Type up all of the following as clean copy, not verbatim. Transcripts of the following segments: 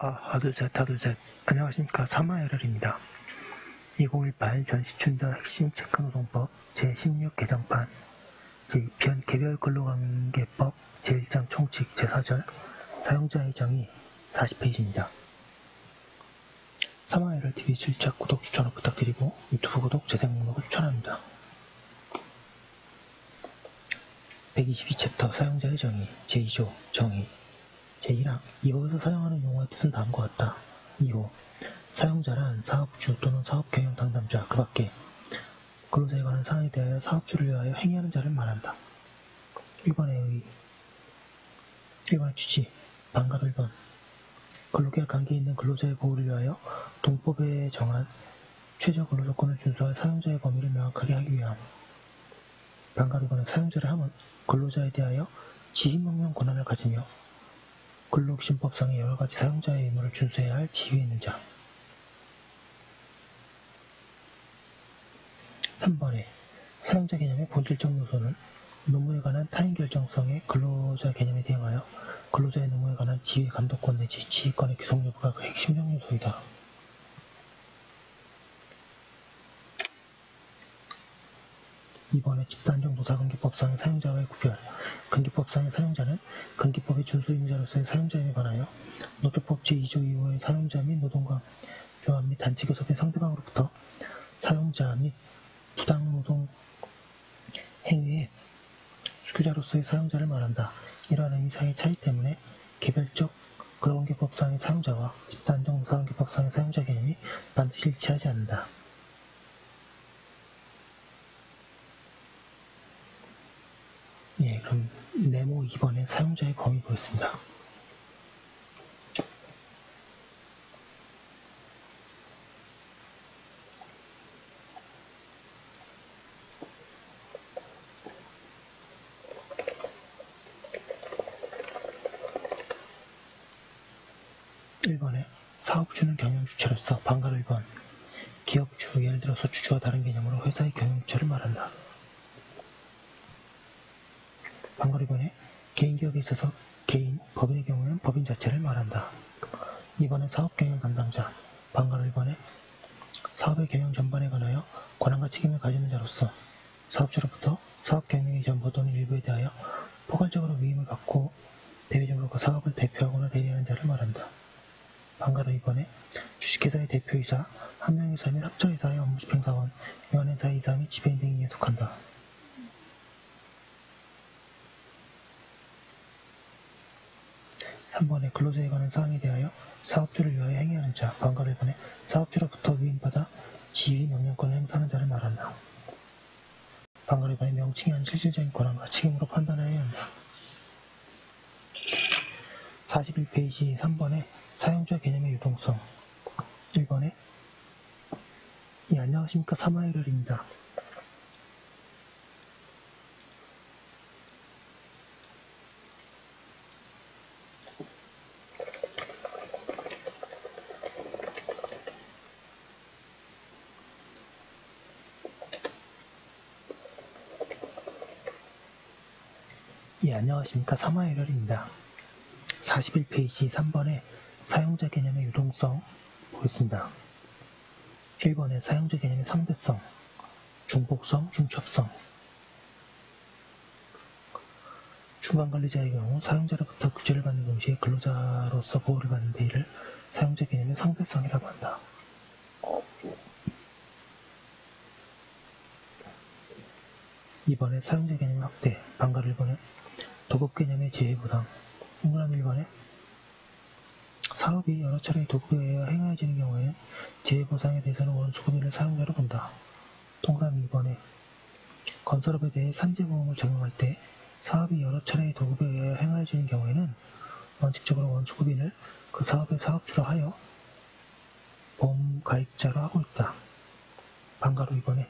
하나 둘 셋 안녕하십니까, 사마열혈입니다. 2018 전시춘전 핵심 체크노동법 제16개정판 제2편 개별 근로관계법 제1장 총칙 제4절 사용자의 정의 40페이지입니다. 사마열혈 TV 실착 구독 추천을 부탁드리고 유튜브 구독 재생 목록을 추천합니다. 122챕터 사용자의 정의 제2조 정의 제1항 2호에서 사용하는 용어의 뜻은 다음과 같다. 2호 사용자란 사업주 또는 사업경영 담당자 그 밖에 근로자에 관한 사항에 대하여 사업주를 위하여 행위하는 자를 말한다. 1번의 취지 반갑 1번 근로계약 관계에 있는 근로자의 보호를 위하여 동법에 정한 최저 근로조건을 준수할 사용자의 범위를 명확하게 하기 위함. 반갑 2번은 사용자를 함은 근로자에 대하여 지휘명령 권한을 가지며 근로기준법상의 여러가지 사용자의 의무를 준수해야 할 지위에 있는 자. 3번에 사용자 개념의 본질적 요소는 노무에 관한 타인결정성의 근로자 개념에 대응하여 근로자의 노무에 관한 지위 감독권 내지 지휘권의 귀속 여부가 그 핵심적 요소이다. 2번에 집단적 노사근기법상의 사용자와의 구별 근기법상의 사용자는 근기법의 준수의무자로서의 사용자임에 관하여 노동법 제2조 2호의 사용자 및 노동과 조합 및 단체교섭의 상대방으로부터 사용자 및 부당노동 행위의 수교자로서의 사용자를 말한다. 이러한 의미상의 차이 때문에 개별적 근로관계법상의 사용자와 집단적 노사관계법상의 사용자 개념이 반드시 일치하지 않는다. 네모 2번의 사용자의 범위 보였습니다. (1번에) 사업주는 경영 주체로서 반가로 1번 기업주 예를 들어서 주주와 다른 개념으로 회사의 경영 주체를 말한다. 반가로 2번에 개인기업에 있어서 개인, 법인의 경우는 법인 자체를 말한다. 2번에 사업경영 담당자, 반가로 1번에 사업의 경영 전반에 관하여 권한과 책임을 가지는 자로서 사업주로부터 사업경영의 전부 또는 일부에 대하여 포괄적으로 위임을 받고 대외적으로 그 사업을 대표하거나 대리하는 자를 말한다. 반가로 2번에 주식회사의 대표이사, 한명이사 및 합자이사의 업무집행사원, 연회사의 이사 및 지배인 등이 속한다. 3번에 근로자에 관한 사항에 대하여 사업주를 위하여 행위하는 자, 반가로 1번에 사업주로부터 위임받아 지휘 명령권을 행사하는 자를 말한다. 반가로 1번에 명칭이 아닌 실질적인 권한과 책임으로 판단해야 한다. 41페이지 3번에 사용자 개념의 유동성 1번에 예, 안녕하십니까, 사마열혈입니다. 예, 안녕하십니까, 사마열혈입니다. 41페이지 3번에 사용자 개념의 유동성 보겠습니다. 1번에 사용자 개념의 상대성, 중복성, 중첩성 중간관리자의 경우 사용자로부터 규제를 받는 동시에 근로자로서 보호를 받는 데 이를 사용자 개념의 상대성이라고 한다. 2번에 사용자 개념의 확대, 반가로 1번에 도급 개념의 제외보상, 동그람 1번에 사업이 여러 차례 도급에 의하여 행해지는 경우에는 제외보상에 대해서는 원수금리를 사용자로 본다. 동그람 2번에 건설업에 대해 산재보험을 적용할 때 사업이 여러 차례 도급에 의하여 행해지는 경우에는 원칙적으로 원수금리를 그 사업의 사업주로 하여 보험가입자로 하고 있다. 반가로 2번에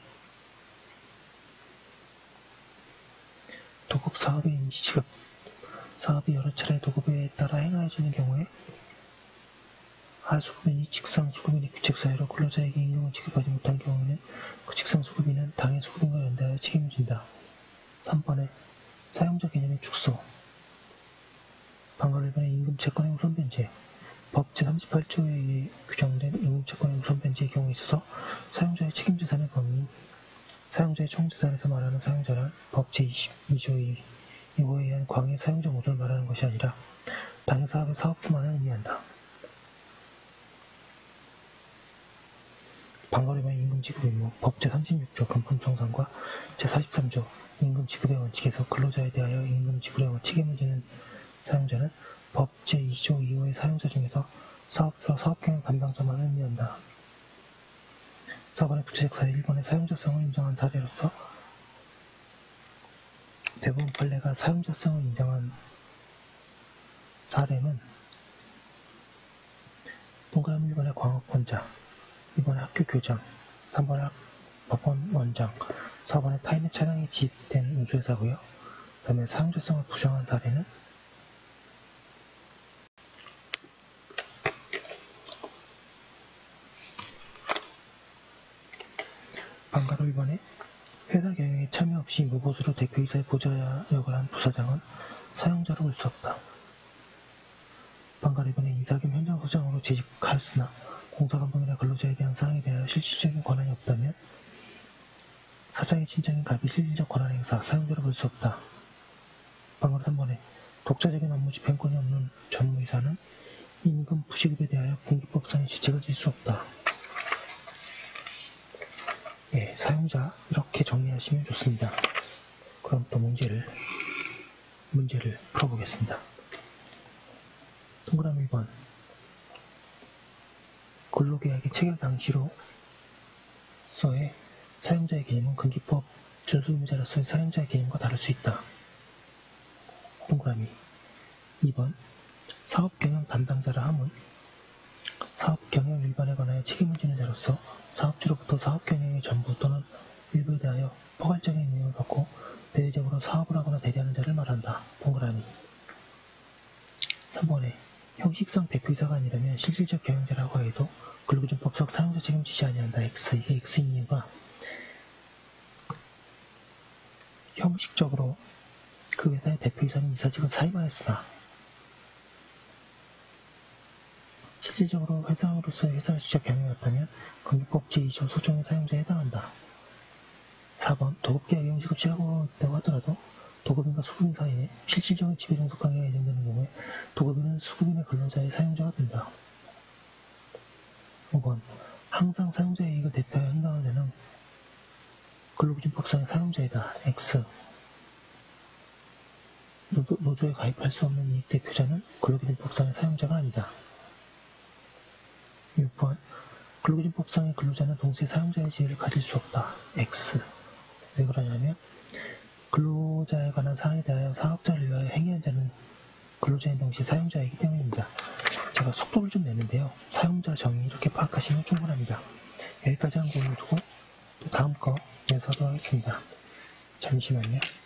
도급 사업의 임시지급 사업이 여러 차례 도급에 따라 행하여지는 경우에 하수급인이 직상 수급인의 규칙사유로 근로자에게 임금을 지급하지 못한 경우에는 그 직상 수급인은 당해 수급인과 연대하여 책임을 진다. 3번에 사용자 개념의 축소 반가로 1번에 임금 채권의 우선 변제 법 제38조에 의해 규정된 임의채권의 우선변제의 경우에 있어서 사용자의 책임재산의 범위인 사용자의 총재산에서 말하는 사용자란 법 제22조의 이거에 의한 광의 사용자 모두를 말하는 것이 아니라 당 사업의 사업주만을 의미한다. 방거래반 임금지급 의무, 법 제36조 금품청산과 제43조 임금지급의 원칙에서 근로자에 대하여 임금지급의 원칙의 문제는 사용자는 법 제2조 2호의 사용자 중에서 사업주와 사업경영 담당자만 의미한다. 사관의 구체적 사례 1번의 사용자성을 인정한 사례로서 대부분 판례가 사용자성을 인정한 사례는 동그라미 1번의 광학권자, 2번의 학교 교장, 3번의 법원 원장, 4번의 타인의 차량이 지입된 운수회사고요. 그 다음에 사용자성을 부정한 사례는 방가로 1번에 회사 경영에 참여 없이 무보수로 대표이사의 보좌 역을 한 부사장은 사용자로 볼 수 없다. 방가로 2번에 이사 겸 현장 소장으로 재직하였으나 공사 감독이나 근로자에 대한 사항에 대하여 실질적인 권한이 없다면 사장의 친정인 갑이 실질적 권한 행사, 사용자로 볼 수 없다. 방가로 3번에 독자적인 업무 집행권이 없는 전무이사는 임금 부실급에 대하여 공기법상의 지체가 질 수 없다. 예, 사용자 이렇게 정리하시면 좋습니다. 그럼 또 문제를 풀어보겠습니다. 동그라미 1번 근로계약의 체결 당시로서의 사용자의 개념은 근기법 준수 의무자로서의 사용자의 개념과 다를 수 있다. 동그라미 2번 사업경영 담당자라 함은 사업경영 일반에 관하여 책임을 지는 자로서 사업주로부터 사업경영의 전부 또는 일부에 대하여 포괄적인 임무를 받고 대대적으로 사업을 하거나 대리하는 자를 말한다. 동그라미 3번에 형식상 대표이사가 아니라면 실질적 경영자라고 해도 근로기준법상 사용자 책임지지 아니한다. X. 이게 X인 이유가 형식적으로 그 회사의 대표이사는 이사직을 사임하였으나 실질적으로 회사로서의 회사를 직접 경영했다면 근기법 제2조 소정의 사용자에 해당한다. 4번 도급계약 형식을 취하고 있다고 하더라도 도급인과 수급인 사이에 실질적인 지배종속관계가 예정되는 경우에 도급인은 수급인의 근로자의 사용자가 된다. 5번 항상 사용자의 이익을 대표하여 행동을 내는 근로기준법상의 사용자이다. X. 노조에 가입할 수 없는 이익 대표자는 근로기준법상의 사용자가 아니다. 6번 근로기준법상의 근로자는 동시에 사용자의 지위를 가질 수 없다. X. 왜 그러냐면 근로자에 관한 사항에 대하여 사업자를 위하여 행위한 자는 근로자인 동시에 사용자이기 때문입니다. 제가 속도를 좀 냈는데요. 사용자 정의 이렇게 파악하시면 충분합니다. 여기까지 한 거 올려두고 또 다음 거 연습하도록 하겠습니다. 잠시만요.